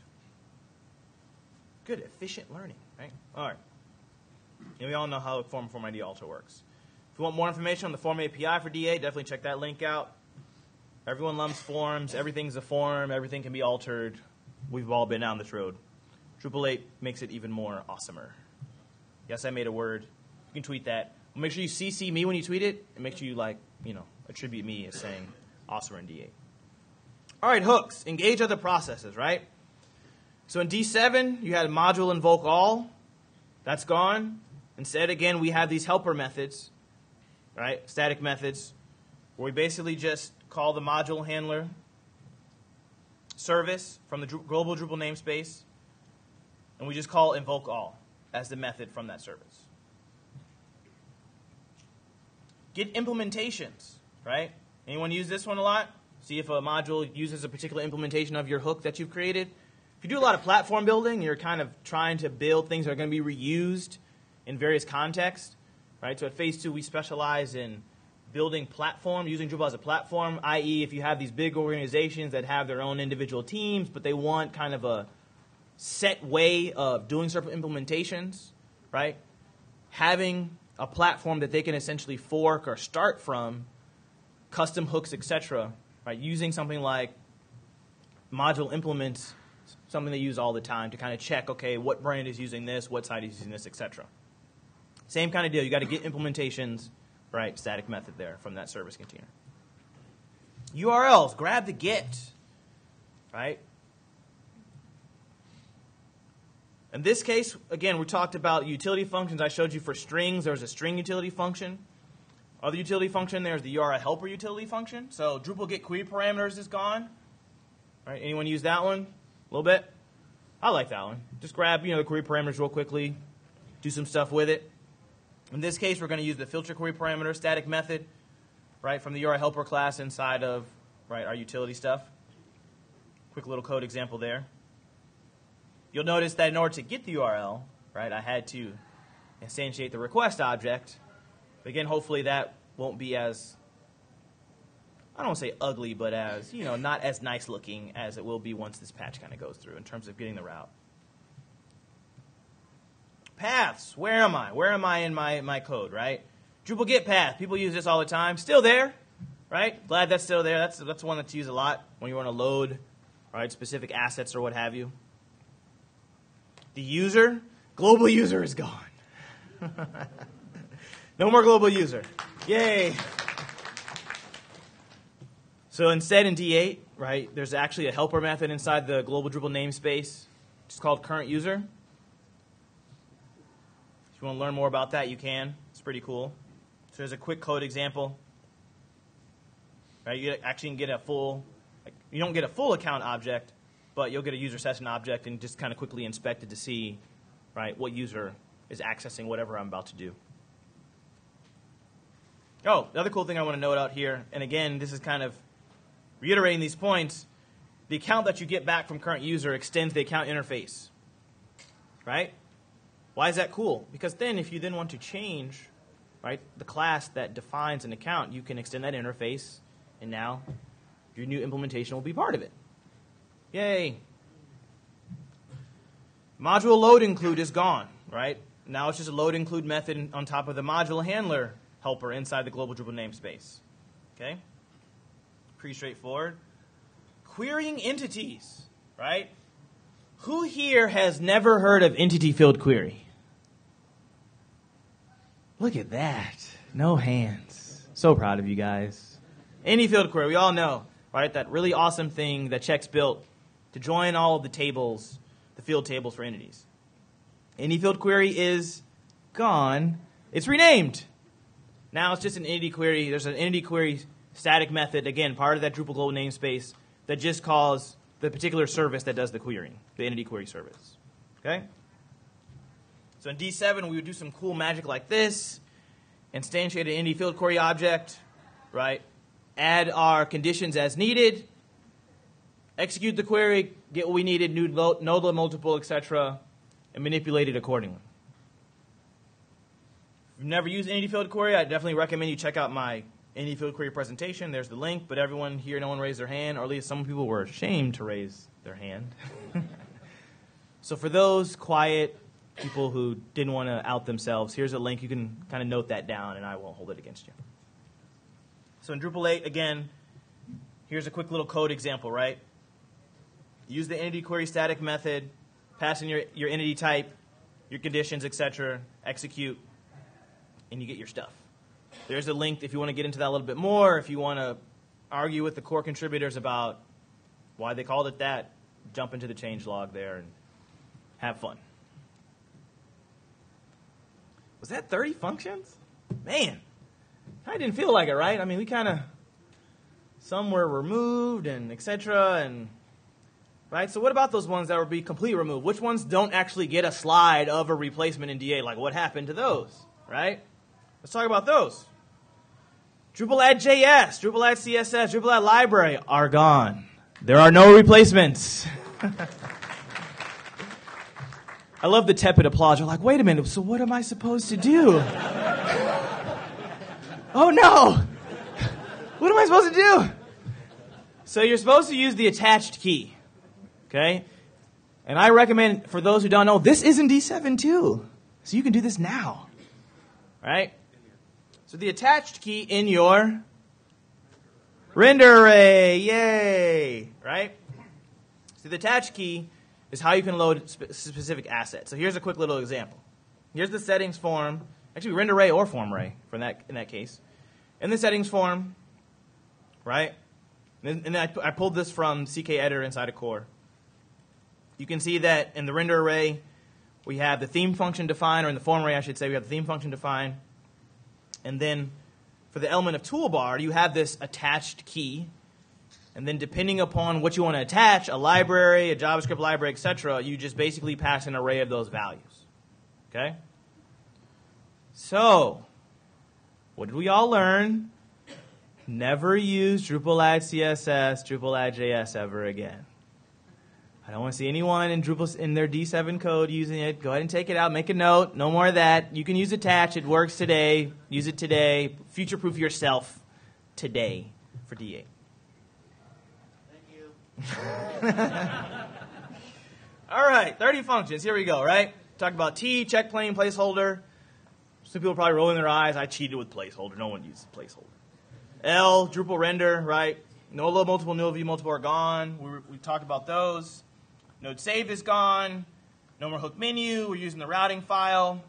Good, efficient learning, right? All right. And we all know how form form I D alter works. If you want more information on the form A P I for D A, definitely check that link out. Everyone loves forms. Everything's a form. Everything can be altered. We've all been down this road. Drupal eight makes it even more awesomer. Yes, I made a word. You can tweet that. Make sure you C C me when you tweet it, and make sure you, like, you know, attribute me as saying awesomer in D eight. All right, hooks. Engage other processes, right? So in D seven, you had module invoke all. That's gone. Instead, again, we have these helper methods, right? Static methods, where we basically just call the module handler service from the global Drupal namespace, and we just call invoke all as the method from that service. Get implementations, right? Anyone use this one a lot? See if a module uses a particular implementation of your hook that you've created. If you do a lot of platform building, you're kind of trying to build things that are going to be reused in various contexts, right? So at Phase two, we specialize in building platform, using Drupal as a platform, that is if you have these big organizations that have their own individual teams, but they want kind of a set way of doing certain implementations, right? Having a platform that they can essentially fork or start from, custom hooks, et cetera, right? Using something like module implements, something they use all the time to kind of check, okay, what brand is using this, what site is using this, et cetera. Same kind of deal. You got to get implementations, right? Static method there from that service container. U R Ls, grab the get, right? In this case, again, we talked about utility functions. I showed you for strings, there's a string utility function. Other utility function, there's the U R L helper utility function. So Drupal get query parameters is gone. All right, anyone use that one? A little bit? I like that one. Just grab, you know, the query parameters real quickly, do some stuff with it. In this case, we're going to use the filter query parameter static method, right, from the U R L helper class inside of, right, our utility stuff. Quick little code example there. You'll notice that in order to get the U R L, right, I had to instantiate the request object. But again, hopefully that won't be as, I don't want to say ugly, but as, you know, not as nice looking as it will be once this patch kind of goes through in terms of getting the route. Paths, where am I? Where am I in my, my code, right? Drupal get path, people use this all the time. Still there, right? Glad that's still there. That's, that's one that's used a lot when you want to load, right, specific assets or what have you. The user, global user is gone. No more global user. Yay. So instead in D eight, right, there's actually a helper method inside the global Drupal namespace. It's called current user. If you want to learn more about that, you can. It's pretty cool. So there's a quick code example. Right, you actually can get a full, like, you don't get a full account object, but you'll get a user session object and just kind of quickly inspect it to see, right, what user is accessing whatever I'm about to do. Oh, the other cool thing I want to note out here, and again, this is kind of reiterating these points, the account that you get back from current user extends the account interface, right? Why is that cool? Because then if you then want to change, right, the class that defines an account, you can extend that interface, and now your new implementation will be part of it. Yay. Module load include is gone, right? Now it's just a load include method on top of the module handler helper inside the global Drupal namespace. Okay? Pretty straightforward. Querying entities, right? Who here has never heard of entity field query? Look at that. No hands. So proud of you guys. Any field query, we all know. Right, that really awesome thing that Chex built to join all of the tables, the field tables for entities. Any field query is gone. It's renamed. Now it's just an entity query. There's an entity query static method, again, part of that Drupal global namespace that just calls the particular service that does the querying, the entity query service. Okay? So in D seven, we would do some cool magic like this, instantiate an entity field query object, right? Add our conditions as needed, execute the query, get what we needed, new node level multiple, et cetera, and manipulate it accordingly. If you've never used entity field query, I definitely recommend you check out my entity field query presentation. There's the link, but everyone here, no one raised their hand, or at least some people were ashamed to raise their hand. So for those quiet people who didn't want to out themselves, here's a link. You can kind of note that down, and I won't hold it against you. So in Drupal eight, again, here's a quick little code example, right? Use the entity query static method, pass in your, your entity type, your conditions, et cetera, execute, and you get your stuff. There's a link if you want to get into that a little bit more, if you want to argue with the core contributors about why they called it that, jump into the changelog there and have fun. Was that thirty functions? Man. I didn't feel like it, right? I mean, we kind of, some were removed and et cetera, and, right? So what about those ones that would be completely removed? Which ones don't actually get a slide of a replacement in D eight? Like, what happened to those, right? Let's talk about those. Drupal at J S, Drupal at C S S, Drupal at Library are gone. There are no replacements. I love the tepid applause. You're like, wait a minute, so what am I supposed to do? Oh no! What am I supposed to do? So you're supposed to use the attached key, okay? And I recommend, for those who don't know, this is in D seven too. So you can do this now, right? So the attached key in your render array, yay, right? So the attached key is how you can load spe specific assets. So here's a quick little example. Here's the settings form, actually render array or form array for that, in that case. In the settings form, right? And, and I, I pulled this from C K Editor inside of core. You can see that in the render array, we have the theme function defined, or in the form array, I should say, we have the theme function defined. And then for the element of toolbar, you have this attached key. And then depending upon what you want to attach, a library, a JavaScript library, et cetera, you just basically pass an array of those values. Okay? So, what did we all learn? Never use Drupal add C S S, Drupal add J S ever again. I don't want to see anyone in Drupal in their D seven code using it. Go ahead and take it out. Make a note. No more of that. You can use attach. It works today. Use it today. Future-proof yourself today for D eight. Thank you. All right, thirty functions. Here we go, right? Talk about T, check plain, placeholder. Some people are probably rolling their eyes. I cheated with placeholder. No one uses placeholder. L, Drupal render, right? No load multiple, no view multiple are gone. We, we talked about those. Node save is gone. No more hook menu. We're using the routing file.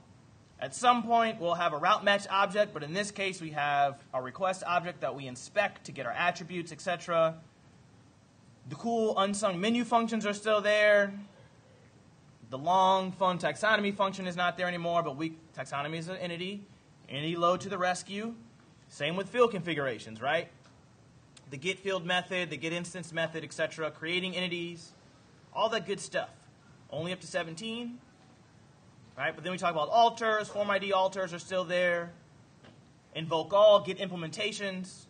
At some point, we'll have a route match object, but in this case, we have our request object that we inspect to get our attributes, et cetera. The cool unsung menu functions are still there. The long, fun taxonomy function is not there anymore, but we taxonomy is an entity. Entity load to the rescue. Same with field configurations, right? The get field method, the get instance method, et cetera. Creating entities, all that good stuff. Only up to seventeen, right? But then we talk about alters. Form I D alters are still there. Invoke all, get implementations,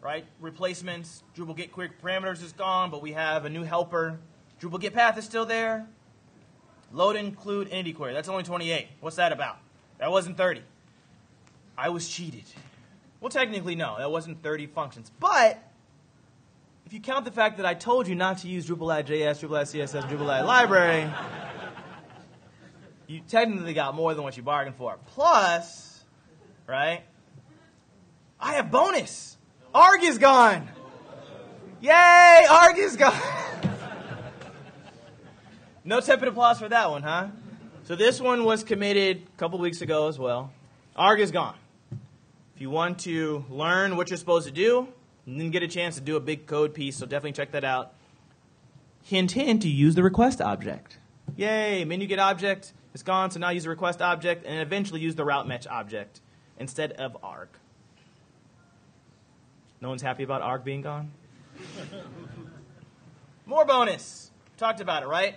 right? Replacements. Drupal get quick parameters is gone, but we have a new helper. Drupal get path is still there. Load include entity query. That's only twenty-eight. What's that about? That wasn't thirty. I was cheated. Well, technically, no. That wasn't thirty functions. But if you count the fact that I told you not to use Drupal at J S, Drupal at C S S, Drupal at Library, you technically got more than what you bargained for. Plus, right, I have bonus. Arg is gone. Yay, Arg is gone. No tepid applause for that one, huh? So this one was committed a couple weeks ago as well. Arg is gone. If you want to learn what you're supposed to do and then get a chance to do a big code piece, so definitely check that out. Hint, hint, you use the request object. Yay, menu get object is gone, so now use the request object and eventually use the route match object instead of arg. No one's happy about arg being gone? More bonus. Talked about it, right?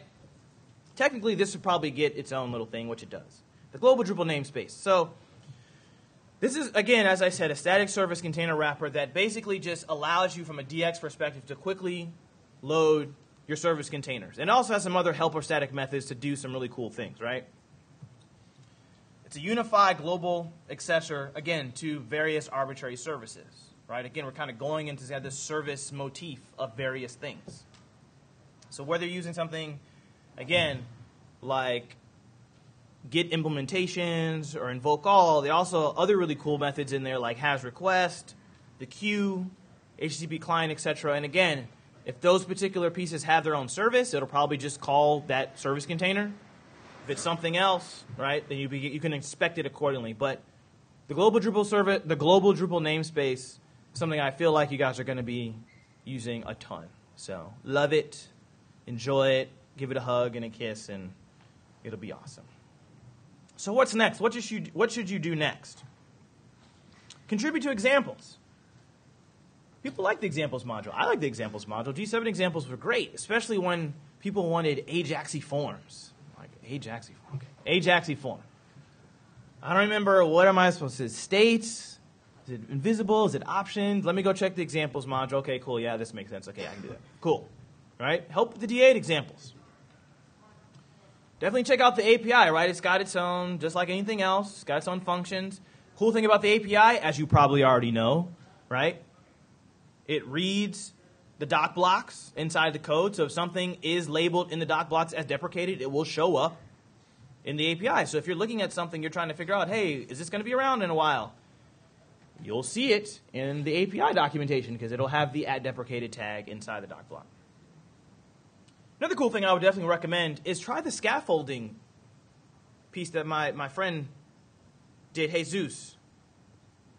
Technically, this would probably get its own little thing, which it does. The global Drupal namespace. So this is, again, as I said, a static service container wrapper that basically just allows you from a D X perspective to quickly load your service containers. And also has some other helper static methods to do some really cool things, right? It's a unified global accessor, again, to various arbitrary services, right? Again, we're kind of going into this service motif of various things. So whether you're using something, again, like get implementations or invoke all. There are also other really cool methods in there like has request, the queue, H T T P client, et cetera. And again, if those particular pieces have their own service, it'll probably just call that service container. If it's something else, right, then you, be, you can inspect it accordingly. But the global Drupal service, the global Drupal namespace, something I feel like you guys are going to be using a ton. So love it, enjoy it, give it a hug and a kiss, and it'll be awesome. So what's next? What should, you, what should you do next? Contribute to examples. People like the examples module. I like the examples module. G seven examples were great, especially when people wanted Ajaxy forms. Like Ajaxy form. Okay. Ajaxy form. I don't remember what am I supposed to say. States. Is it invisible? Is it optioned? Let me go check the examples module. Okay, cool. Yeah, this makes sense. Okay, I can do that. Cool. Right? Help with the D eight examples. Definitely check out the A P I, right? It's got its own, just like anything else, it's got its own functions. Cool thing about the A P I, as you probably already know, right? It reads the doc blocks inside the code. So if something is labeled in the doc blocks as deprecated, it will show up in the A P I. So if you're looking at something, you're trying to figure out, hey, is this going to be around in a while? You'll see it in the A P I documentation because it'll have the at deprecated tag inside the doc block. Another cool thing I would definitely recommend is try the scaffolding piece that my, my friend did, Hey Zeus.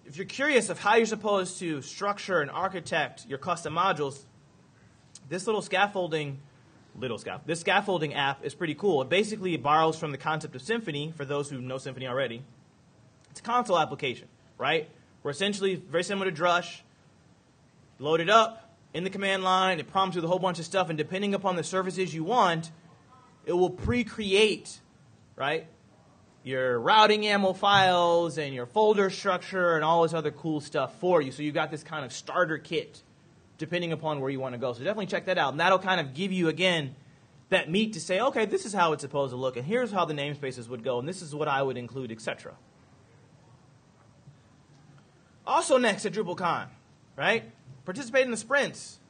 If you're curious of how you're supposed to structure and architect your custom modules, this little scaffolding, little scaffold, this scaffolding app is pretty cool. It basically borrows from the concept of Symfony, for those who know Symfony already. It's a console application, right? We're essentially very similar to Drush. Load it up in the command line. It prompts you with a whole bunch of stuff. And depending upon the services you want, it will pre-create, right, your routing YAML files and your folder structure and all this other cool stuff for you. So you've got this kind of starter kit depending upon where you want to go. So definitely check that out. And that'll kind of give you, again, that meat to say, okay, this is how it's supposed to look. And here's how the namespaces would go. And this is what I would include, et cetera. Also next at DrupalCon, right? Participate in the sprints,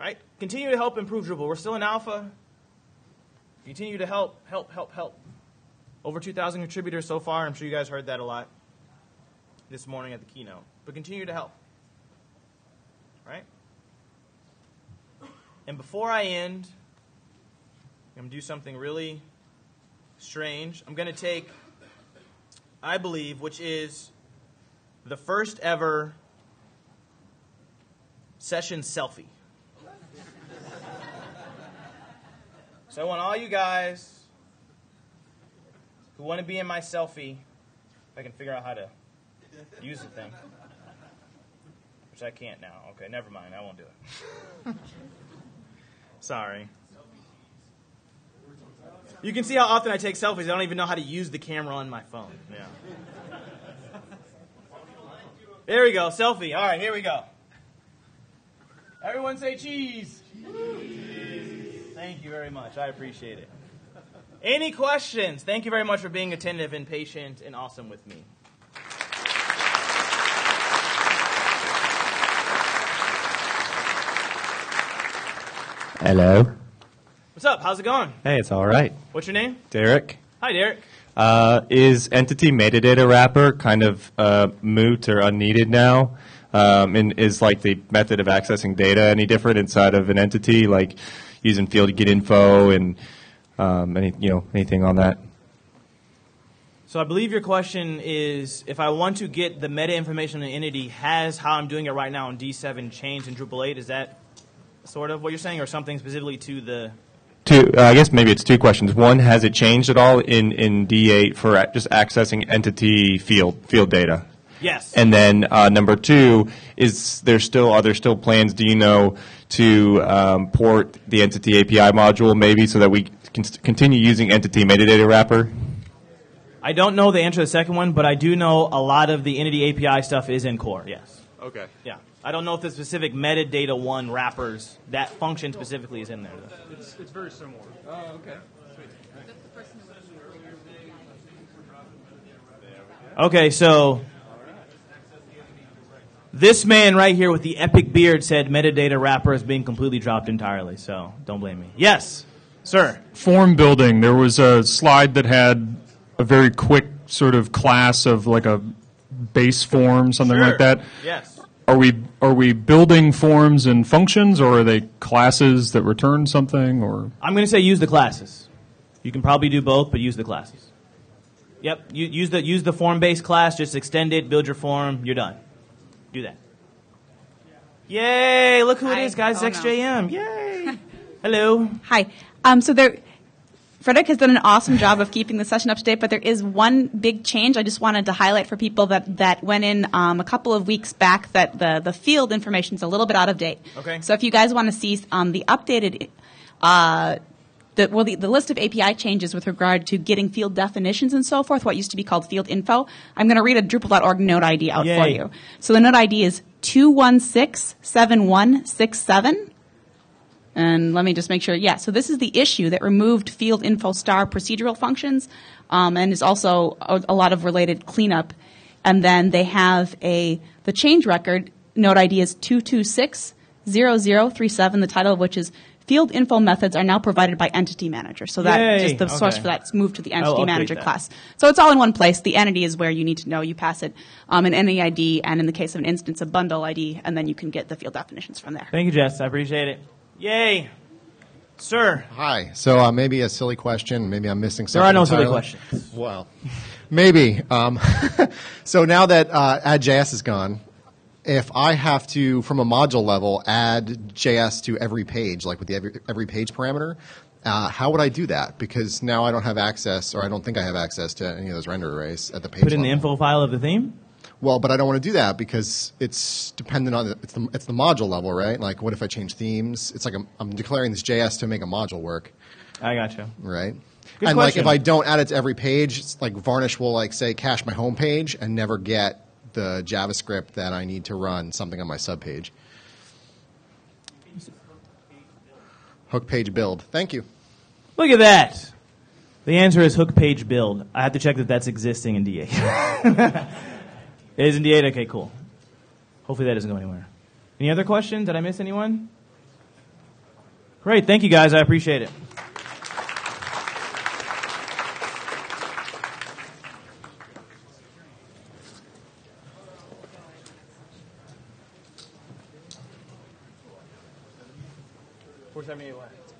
right? Continue to help improve Drupal. We're still in alpha. Continue to help, help, help, help. Over two thousand contributors so far. I'm sure you guys heard that a lot this morning at the keynote. But continue to help, right? And before I end, I'm going to do something really strange. I'm going to take, I believe, which is the first ever session selfie. So I want all you guys who want to be in my selfie, if I can figure out how to use the thing, which I can't now. Okay, never mind. I won't do it. Sorry. You can see how often I take selfies. I don't even know how to use the camera on my phone. Yeah. There we go. Selfie. All right, here we go. Everyone say cheese. Cheese. Thank you very much. I appreciate it. Any questions? Thank you very much for being attentive and patient and awesome with me. Hello. What's up? How's it going? Hey, it's all right. What's your name? Derek. Hi, Derek. Uh, is entity metadata wrapper kind of uh, moot or unneeded now? Um, and is like the method of accessing data any different inside of an entity, like using field get info and um, any you know anything on that? So I believe your question is if I want to get the meta information in an entity, has how I'm doing it right now in D seven changed in Drupal eight? Is that sort of what you're saying, or something specifically to the? Two, uh, I guess maybe it's two questions. One, has it changed at all in, in D eight for a, just accessing entity field field data? Yes. And then uh, number two, is there still are there still plans, do you know, to um, port the entity A P I module maybe so that we can continue using entity metadata wrapper? I don't know the answer to the second one, but I do know a lot of the entity A P I stuff is in core, yes. Okay. Yeah. I don't know if the specific metadata one wrappers, that function specifically is in there, though. It's, it's very similar. Oh, okay. Okay, so this man right here with the epic beard said metadata wrapper is being completely dropped entirely, so don't blame me. Yes, sir. Form building. There was a slide that had a very quick sort of class of like a base form, something sure. like that. Yes. Are we are we building forms and functions, or are they classes that return something? Or I'm going to say use the classes. You can probably do both, but use the classes. Yep, you, use the use the form-based class. Just extend it, build your form. You're done. Do that. Yay! Look who Hi. It is, guys. Oh, X J M. No. Yay! Hello. Hi. Um. So there. Frederick has done an awesome job of keeping the session up to date, but there is one big change I just wanted to highlight for people that, that went in um, a couple of weeks back that the, the field information is a little bit out of date. Okay. So if you guys want to see um, the updated uh, the, well, the, the list of A P I changes with regard to getting field definitions and so forth, what used to be called field info. I'm going to read a Drupal dot org node I D out Yay. for you. So the node I D is two one six seven one six seven. And let me just make sure. Yeah, so this is the issue that removed field info star procedural functions, um, and is also a, a lot of related cleanup. And then they have a the change record node I D is two two six zero zero three seven, the title of which is Field Info Methods Are Now Provided by Entity Manager. So that Yay. just the okay. source for that's moved to the Entity Manager that. class. So it's all in one place. The entity is where you need to know. You pass it um, an any I D, and in the case of an instance, a bundle I D, and then you can get the field definitions from there. Thank you, Jess. I appreciate it. Yay. Sir. Hi. So uh, maybe a silly question. Maybe I'm missing something. There are no entirely. silly questions. Well, maybe. Um, so now that uh, add J S is gone, if I have to, from a module level, add J S to every page, like with the every, every page parameter, uh, how would I do that? Because now I don't have access, or I don't think I have access to any of those render arrays at the page level. Put in the info file of the theme? Well, but I don't want to do that because it's dependent on the, it's the it's the module level, right? Like, what if I change themes? It's like I'm, I'm declaring this J S to make a module work. I gotcha. Right. Good and question. Like, if I don't add it to every page, it's like Varnish will like say cache my home page and never get the JavaScript that I need to run something on my subpage. Hook page build. Thank you. Look at that. The answer is hook page build. I have to check that that's existing in D eight. It is in D eight? Okay, cool. Hopefully that doesn't go anywhere. Any other questions? Did I miss anyone? Great. Thank you, guys. I appreciate it. four seventy-eight left.